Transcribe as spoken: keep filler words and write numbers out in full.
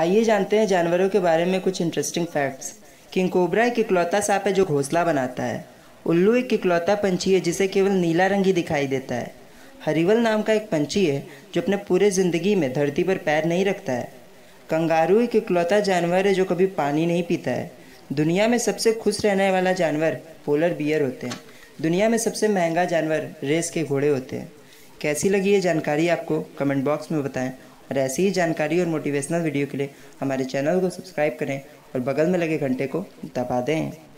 आइए जानते हैं जानवरों के बारे में कुछ इंटरेस्टिंग फैक्ट्स। किंग कोबरा एक इकलौता सांप है जो घोंसला बनाता है। उल्लू एक इकलौता पंछी है जिसे केवल नीला रंग ही दिखाई देता है। हरिवल नाम का एक पंछी है जो अपने पूरे ज़िंदगी में धरती पर पैर नहीं रखता है। कंगारू एक इकलौता जानवर है जो कभी पानी नहीं पीता है। दुनिया में सबसे खुश रहने वाला जानवर पोलर बियर होते हैं। दुनिया में सबसे महंगा जानवर रेस के घोड़े होते हैं। कैसी लगी ये जानकारी आपको कमेंट बॉक्स में बताएं, और ऐसी ही जानकारी और मोटिवेशनल वीडियो के लिए हमारे चैनल को सब्सक्राइब करें और बगल में लगे घंटे को दबा दें।